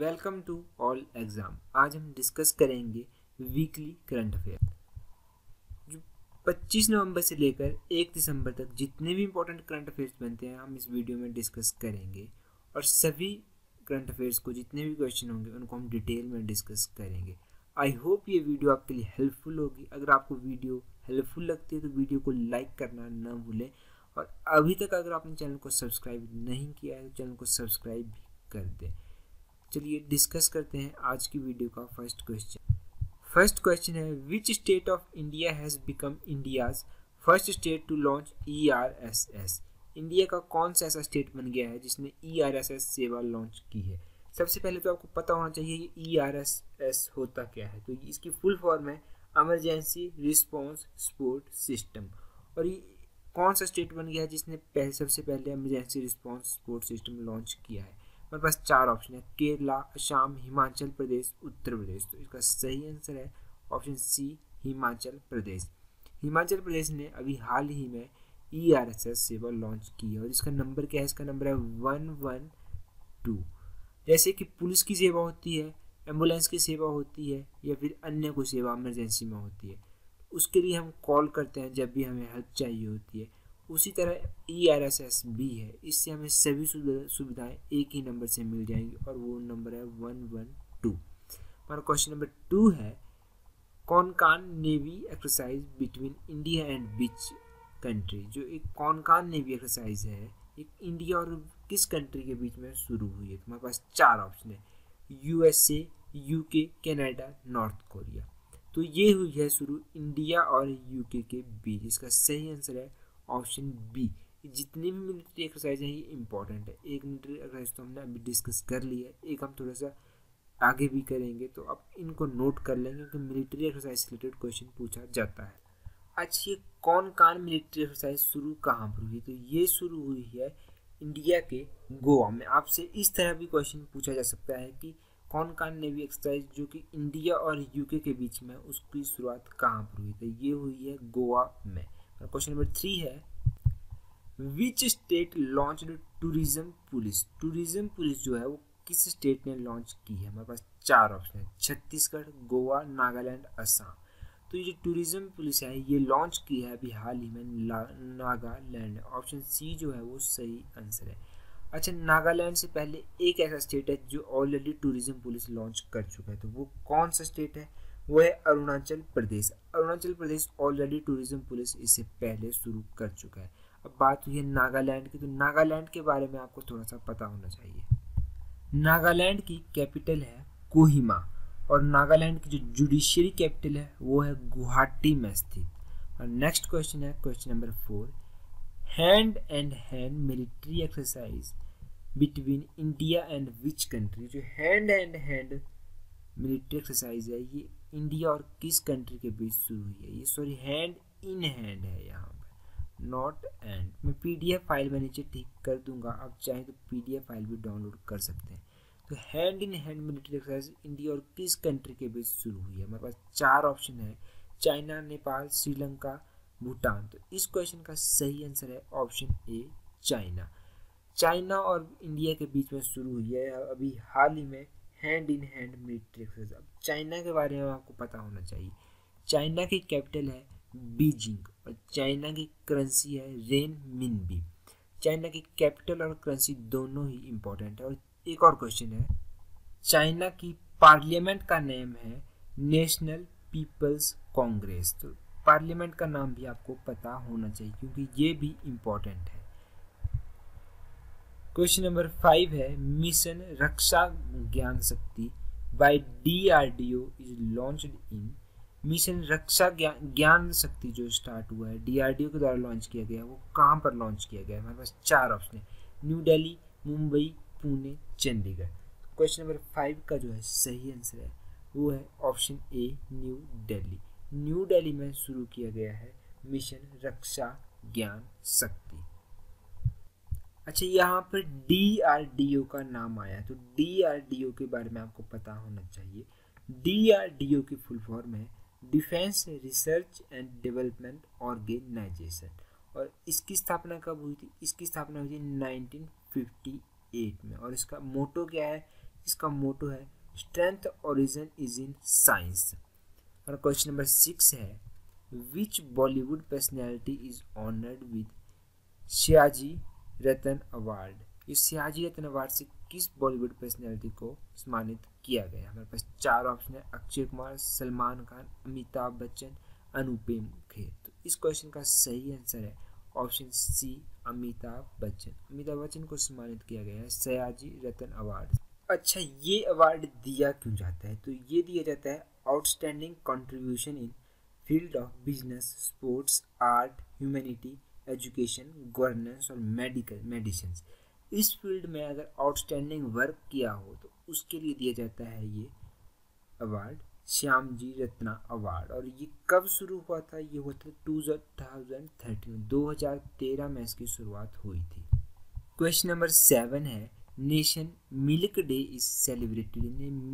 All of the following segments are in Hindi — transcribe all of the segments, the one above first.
Welcome to all exam. आज हम डिस्कस करेंगे वीकली करंट अफेयर। जो 25 नवंबर से लेकर 1 दिसंबर तक जितने भी इंपॉर्टेंट करंट अफेयर्स बनते हैं हम इस वीडियो में डिस्कस करेंगे और सभी करंट अफेयर्स को जितने भी क्वेश्चन होंगे उनको हम डिटेल में डिस्कस करेंगे। आई होप ये वीडियो आपके लिए हेल्पफुल होगी। अगर आपको वीडियो हेल्पफुल लगती है तो वीडियो को लाइक करना ना भूलें और अभी तक अगर आपने चैनल को सब्सक्राइब नहीं किया है तो चैनल को सब्सक्राइब भी कर दें। चलिए डिस्कस करते हैं आज की वीडियो का फर्स्ट क्वेश्चन। फर्स्ट क्वेश्चन है which state of India has become India's first state to launch ERSS। India का कौन सा ऐसा स्टेट बन गया है जिसने ERSS सेवा लॉन्च की है। सबसे पहले तो आपको पता होना चाहिए कि ERSS होता क्या है, तो इसकी फुल फॉर्म है एमरजेंसी रिस्पॉन्स सपोर्ट सिस्टम। और ये कौन सा स्टेट बन गया है जिसने सबसे पहले emergency response support system launch किया है। हमारे पास चार ऑप्शन है केरला, असम, हिमाचल प्रदेश, उत्तर प्रदेश। तो इसका सही आंसर है ऑप्शन सी हिमाचल प्रदेश। हिमाचल प्रदेश ने अभी हाल ही में ERSS सेवा लॉन्च की है और इसका नंबर क्या है, इसका नंबर है 112। जैसे कि पुलिस की सेवा होती है, एम्बुलेंस की सेवा होती है या फिर अन्य कोई सेवा इमरजेंसी में होती है, उसके लिए हम कॉल करते हैं जब भी हमें हेल्प चाहिए होती है। उसी तरह ERSS भी है, इससे हमें सभी सुविधाएं एक ही नंबर से मिल जाएंगी और वो नंबर है 112। हमारा क्वेश्चन नंबर 2 है Konkan navy exercise between India and which country. जो एक कोनकान नेवी एक्सरसाइज है एक इंडिया और किस कंट्री के बीच में शुरू हुई है। हमारे पास चार ऑप्शन है USA, UK, Canada, North Korea. तो ये हुई है शुरू इंडिया और UK के बीच। इसका सही आंसर है ऑप्शन बी। जितनी भी मिलिट्री एक्सरसाइज हैं ये इंपॉर्टेंट है। एक मिलिट्री एक्सरसाइज तो हमने अभी डिस्कस कर ली है, एक हम थोड़ा सा आगे भी करेंगे, तो आप इनको नोट कर लेंगे क्योंकि मिलिट्री एक्सरसाइज से रिलेटेड क्वेश्चन पूछा जाता है। अच्छा, ये कोनकान मिलिट्री एक्सरसाइज शुरू कहाँ पर हुई, तो ये शुरू हुई है इंडिया के गोवा में। आपसे इस तरह भी क्वेश्चन पूछा जा सकता है कि कोनकान नेवी एक्सरसाइज जो कि इंडिया और UK के बीच में, उसकी शुरुआत कहाँ पर हुई, तो ये हुई है गोवा में। क्वेश्चन नंबर 3 है which state launch tourism police. Tourism police जो है वो किस स्टेट ने लॉन्च की है। हमारे पास चार ऑप्शन है छत्तीसगढ़, गोवा, नागालैंड, असम। तो ये जो टूरिज्म पुलिस है ये लॉन्च की है अभी हाल ही में नागालैंड। ऑप्शन सी जो है वो सही आंसर है। अच्छा, नागालैंड से पहले एक ऐसा स्टेट है जो ऑलरेडी टूरिज्म पुलिस लॉन्च कर चुका है, तो वो कौन सा स्टेट है, वो है Arunachal Pradesh. Arunachal Pradesh already tourism police इससे पहले शुरू कर चुका है। अब बात हुई है नागालैंड की, तो नागालैंड के बारे में आपको थोड़ा सा पता होना चाहिए। नागालैंड की कैपिटल है कोहिमा और नागालैंड की जो जुडिशियरी कैपिटल है वो है गुवाहाटी में स्थित। और नेक्स्ट क्वेश्चन है question number 4 hand and hand military exercise between India and which country. जो hand and hand military exercise है ये इंडिया और किस कंट्री के बीच शुरू हुई है। ये सॉरी हैंड इन हैंड है यहाँ पर, नॉट एंड। मैं PDF फाइल में नीचे ठीक कर दूंगा, आप चाहें तो PDF फाइल भी डाउनलोड कर सकते हैं। तो hand in hand military exercise India और किस कंट्री के बीच शुरू हुई है। हमारे पास चार ऑप्शन है चाइना, नेपाल, श्रीलंका, भूटान। तो इस क्वेश्चन का सही आंसर है ऑप्शन ए चाइना। चाइना और इंडिया के बीच में शुरू हुई है अभी हाल ही में hand in hand military exercise. अब चाइना के बारे में आपको पता होना चाहिए। चाइना की कैपिटल है बीजिंग और चाइना की करेंसी है renminbi। चाइना की कैपिटल और करेंसी दोनों ही इम्पोर्टेंट है। और एक और क्वेश्चन है चाइना की पार्लियामेंट का नेम है नेशनल पीपल्स कांग्रेस। तो पार्लियामेंट का नाम भी आपको पता होना चाहिए क्योंकि ये भी इम्पोर्टेंट है। क्वेश्चन नंबर 5 है mission Raksha Gyan Shakti by DRDO is launched in. Mission Raksha Gyan Shakti जो स्टार्ट हुआ है DRDO के द्वारा लॉन्च किया गया है वो कहाँ पर लॉन्च किया गया है। हमारे पास चार ऑप्शन है New Delhi, Mumbai, Pune, Chandigarh. Question number 5 का जो है सही आंसर है वो है option A New Delhi. New Delhi में शुरू किया गया है मिशन रक्षा ज्ञान शक्ति। अच्छा, यहाँ पर DRDO का नाम आया, तो DRDO के बारे में आपको पता होना चाहिए। DRDO की फुल फॉर्म है defence research and development organisation और इसकी स्थापना कब हुई थी, इसकी स्थापना हुई थी 1958 में। और इसका मोटो क्या है इसका मोटो है strength origin is in science. और क्वेश्चन नंबर 6 है which Bollywood personality is honoured with Sayaji Ratan award. इस सयाजी रतन अवार्ड से किस बॉलीवुड पर्सनैलिटी को सम्मानित किया गया। हमारे पास चार ऑप्शन है अक्षय कुमार, सलमान खान, अमिताभ बच्चन, अनुपम खेर। तो इस क्वेश्चन का सही आंसर है ऑप्शन सी अमिताभ बच्चन। अमिताभ बच्चन को सम्मानित किया गया है सयाजी रतन अवार्ड। अच्छा ये अवार्ड दिया क्यों जाता है, तो ये दिया जाता है outstanding contribution in field of business, sports, art, humanity, education, governance और मेडिसिन। इस फील्ड में अगर आउटस्टैंडिंग वर्क किया हो तो उसके लिए दिया जाता है ये अवार्ड श्यामजी रत्ना अवार्ड। और ये कब शुरू हुआ था, ये हुआ था 2013 में इसकी शुरुआत हुई थी। क्वेश्चन नंबर 7 है nation milk day is celebrated.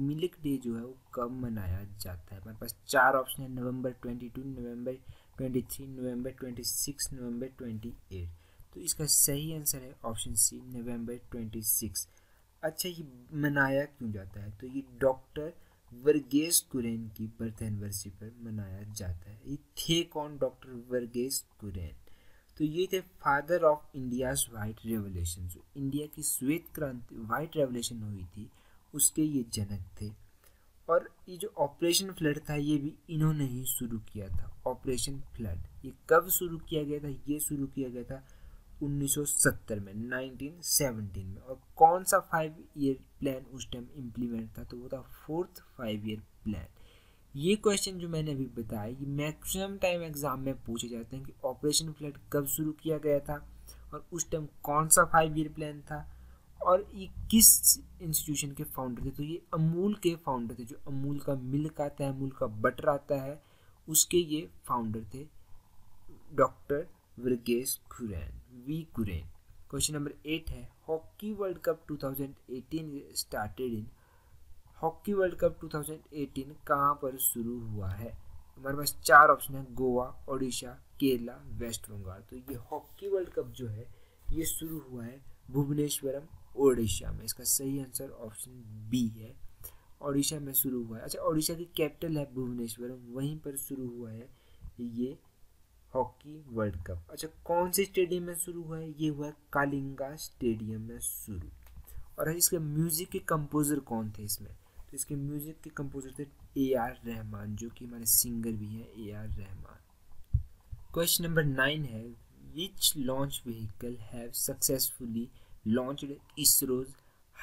Milk day जो है वो कब मनाया जाता है। हमारे पास चार ऑप्शन है नवंबर 22, नवंबर 23, नवंबर 26, नवंबर 28। तो इसका सही आंसर है ऑप्शन सी नवंबर 26। अच्छा ये मनाया क्यों जाता है, तो ये डॉक्टर वर्गेस कुरियन की बर्थ एनिवर्सरी पर मनाया जाता है। ये थे कौन, डॉक्टर वर्गेस कुरियन। तो ये थे father of India's white revolution. जो इंडिया की श्वेत क्रांति वाइट रेवोल्यूशन हुई थी उसके ये जनक थे। और ये जो ऑपरेशन फ्लड था ये भी इन्होंने ही शुरू किया था। ऑपरेशन फ्लड ये कब शुरू किया गया था, ये शुरू किया गया था 1970 में, 1917 में। और कौन सा 5 ईयर प्लान उस टाइम इम्प्लीमेंट था, तो वो था 4th 5-year plan। ये क्वेश्चन जो मैंने अभी बताया ये मैक्सिमम टाइम एग्जाम में पूछे जाते हैं कि ऑपरेशन फ्लड कब शुरू किया गया था और उस टाइम कौन सा 5 ईयर प्लान था और ये किस इंस्टीट्यूशन के फाउंडर थे। तो ये अमूल के फाउंडर थे। जो अमूल का मिल्क आता है, अमूल का बटर आता है, उसके ये फाउंडर थे doctor Verghese Kurien, V Kurien. Question number 8 है hockey world cup 2018 started in. Hockey world cup 2018 कहाँ पर शुरू हुआ है। हमारे पास चार ऑप्शन है गोवा, ओडिशा, केरला, वेस्ट बंगाल। तो ये हॉकी वर्ल्ड कप जो है ये शुरू हुआ है भुवनेश्वरम, ओडिशा में। इसका सही आंसर ऑप्शन बी है, ओडिशा में शुरू हुआ है। अच्छा ओडिशा की कैपिटल है भुवनेश्वरम, वहीं पर शुरू हुआ है ये हॉकी वर्ल्ड कप। अच्छा कौन से स्टेडियम में शुरू हुआ है, ये हुआ है कालिंगा स्टेडियम में शुरू। और इसके म्यूजिक के कंपोजर कौन थे इसमें, तो इसके म्यूजिक के कंपोजर थे A R रहमान, जो कि हमारे सिंगर भी हैं A R Rahman. Question number 9 है which launch vehicle have successfully launched ISRO's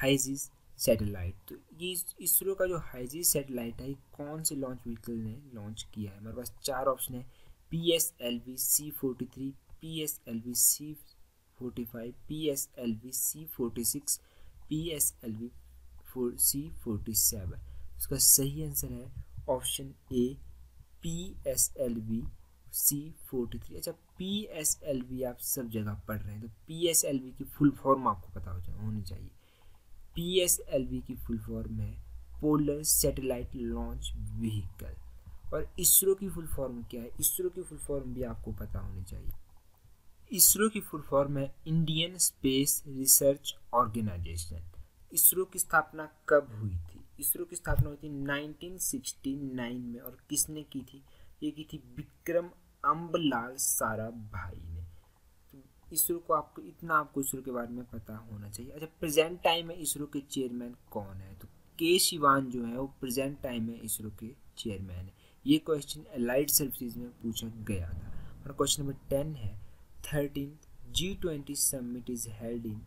heaviest satellite. तो ये इसरो का जो हाइजिस सैटेलाइट है कौन से लॉन्च व्हीकल ने लॉन्च किया है। हमारे पास चार ऑप्शन है PSLV C43, PSLV C45, PSLV C46, PSLV C47। इसका सही आंसर है ऑप्शन ए PSLV C43। अच्छा PSLV आप सब जगह पढ़ रहे हैं, तो PSLV की फुल फॉर्म आपको पता होनी चाहिए। PSLV की फुल फॉर्म है पोलर सैटेलाइट लॉन्च व्हीकल। और इसरो की फुल फॉर्म क्या है, इसरो की फुल फॉर्म भी आपको पता होनी चाहिए। इसरो की फुल फॉर्म है Indian space research organisation. ISRO की स्थापना कब हुई थी, इसरो की स्थापना हुई थी 1969 में। और किसने की थी, ये की थी विक्रम अम्बलाल साराभाई ने। तो इसरो को आपको इतना आपको इसरो के बारे में पता होना चाहिए। अच्छा प्रेजेंट टाइम में इसरो के चेयरमैन कौन है, तो के शिवान जो है वो प्रेजेंट टाइम में इसरो के चेयरमैन है। ये क्वेश्चन एलाइड सर्विसेज में पूछा गया था। और क्वेश्चन नंबर 10 है 13th G20 summit is held in.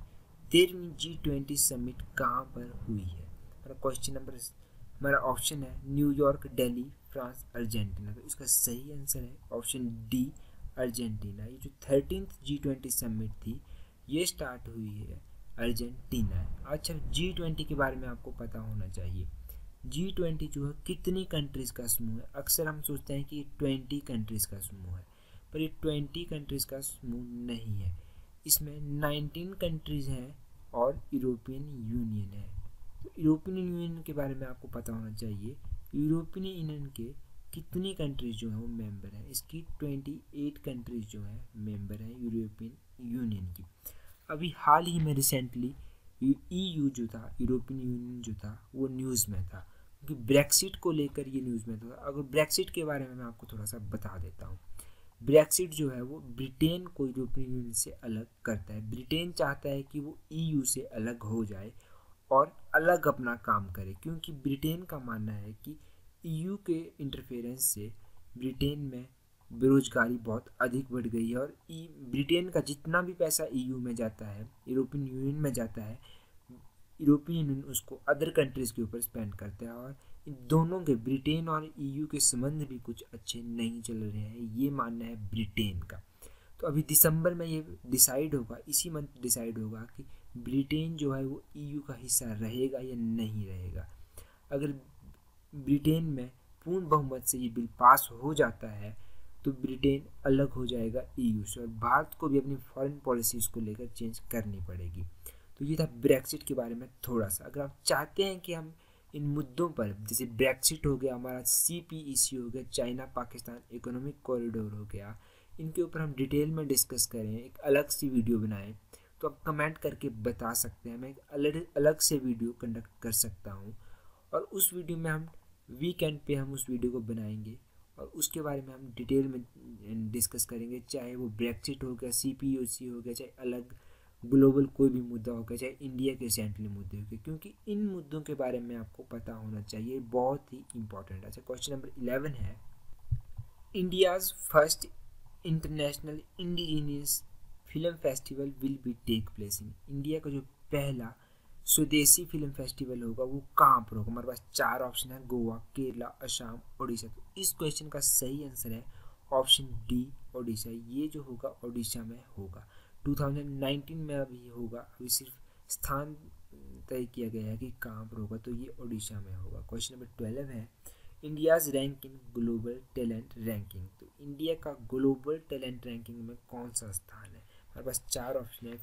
13वीं G20 समिट कहाँ पर हुई है। और क्वेश्चन नंबर हमारा ऑप्शन है न्यूयॉर्क, दिल्ली, फ्रांस, अर्जेंटीना। तो इसका सही आंसर है ऑप्शन डी अर्जेंटीना। ये जो 13th G20 समिट थी ये स्टार्ट हुई है अर्जेंटीना। अच्छा G20 के बारे में आपको पता होना चाहिए। G20 जो है कितनी कंट्रीज़ का समूह है। अक्सर हम सोचते हैं कि ये 20 कंट्रीज़ का समूह है, पर ये 20 कंट्रीज़ का समूह नहीं है। इसमें 19 कंट्रीज़ हैं और यूरोपियन यूनियन है। तो यूरोपियन यूनियन के बारे में आपको पता होना चाहिए। यूरोपियन यूनियन के कितनी कंट्रीज़ जो हैं वो मेंबर हैं। इसकी 28 कंट्रीज़ जो हैं मेंबर हैं यूरोपियन यूनियन की। अभी हाल ही में रिसेंटली ईयू जो था, यूरोपियन यूनियन जो था, वो न्यूज़ में था क्योंकि ब्रेक्सिट को लेकर ये न्यूज़ में था। अगर ब्रेक्सिट के बारे में मैं आपको थोड़ा सा बता देता हूँ, ब्रेक्सिट जो है वो ब्रिटेन को यूरोपियन यूनियन से अलग करता है। ब्रिटेन चाहता है कि वो ईयू से अलग हो जाए और अलग अपना काम करे, क्योंकि ब्रिटेन का मानना है कि ईयू के इंटरफेरेंस से ब्रिटेन में बेरोजगारी बहुत अधिक बढ़ गई है और ब्रिटेन का जितना भी पैसा ईयू में जाता है, यूरोपियन यूनियन में जाता है, यूरोपियन यूनियन उसको अदर कंट्रीज़ के ऊपर स्पेंड करता है और दोनों के, ब्रिटेन और ईयू के संबंध भी कुछ अच्छे नहीं चल रहे हैं, ये मानना है ब्रिटेन का। तो अभी दिसंबर में ये डिसाइड होगा, इसी मंथ डिसाइड होगा कि ब्रिटेन जो है वो ईयू का हिस्सा रहेगा या नहीं रहेगा। अगर ब्रिटेन में पूर्ण बहुमत से ये बिल पास हो जाता है तो ब्रिटेन अलग हो जाएगा ईयू से और भारत को भी अपनी फॉरेन पॉलिसीज़ को लेकर चेंज करनी पड़ेगी। तो ये था ब्रेक्सिट के बारे में थोड़ा सा। अगर आप चाहते हैं कि हम इन मुद्दों पर, जैसे ब्रेक्सिट हो गया हमारा, CPEC हो गया, चाइना पाकिस्तान इकोनॉमिक कॉरिडोर हो गया, इनके ऊपर हम डिटेल में डिस्कस करें, एक अलग सी वीडियो बनाएं, तो आप कमेंट करके बता सकते हैं। मैं एक अलग से वीडियो कंडक्ट कर सकता हूँ और उस वीडियो में हम वीकेंड पे हम उस वीडियो को बनाएंगे और उसके बारे में हम डिटेल में डिस्कस करेंगे, चाहे वो ब्रेक्सिट हो गया, CPEC हो गया, चाहे अलग ग्लोबल कोई भी मुद्दा हो गया, चाहे इंडिया के रिसेंटली मुद्दे हो गए, क्योंकि इन मुद्दों के बारे में आपको पता होना चाहिए, बहुत ही इम्पॉर्टेंट है। अच्छा, क्वेश्चन नंबर 11 है, India's first international indigenous film festival will be take place in, India का जो पहला स्वदेशी फिल्म फेस्टिवल होगा वो कहाँ पर होगा। हमारे पास 4 ऑप्शन है, गोवा, केरला, असम, ओडिशा। तो इस क्वेश्चन का सही आंसर है ऑप्शन डी, ओडिशा। ये जो होगा ओडिशा में होगा, 2019 में अभी होगा, अभी सिर्फ स्थान तय किया गया है कि कहाँ पर होगा, तो ये ओडिशा में होगा। क्वेश्चन नंबर 12 है, India's rank in global talent ranking, तो इंडिया का ग्लोबल टैलेंट रैंकिंग में कौन सा स्थान है। हमारे पास 4 ऑप्शन है,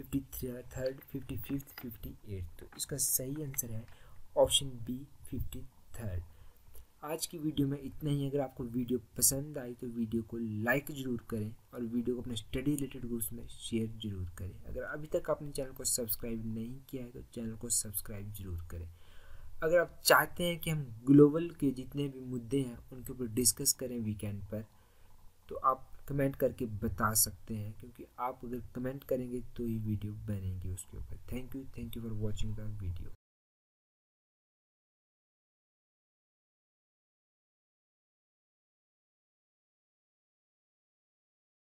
53rd, 55th, 58th। तो इसका सही आंसर है ऑप्शन बी, 53rd। आज की वीडियो में इतना ही। अगर आपको वीडियो पसंद आई तो वीडियो को लाइक ज़रूर करें और वीडियो को अपने स्टडी रिलेटेड ग्रुप्स में शेयर ज़रूर करें। अगर अभी तक आपने चैनल को सब्सक्राइब नहीं किया है तो चैनल को सब्सक्राइब ज़रूर करें। अगर आप चाहते हैं कि हम ग्लोबल के जितने भी मुद्दे हैं उनके ऊपर डिस्कस करें वीकेंड पर, तो आप कमेंट करके बता सकते हैं, क्योंकि आप अगर कमेंट करेंगे तो ये वीडियो बनेगी उसके ऊपर। Thank you for watching the video.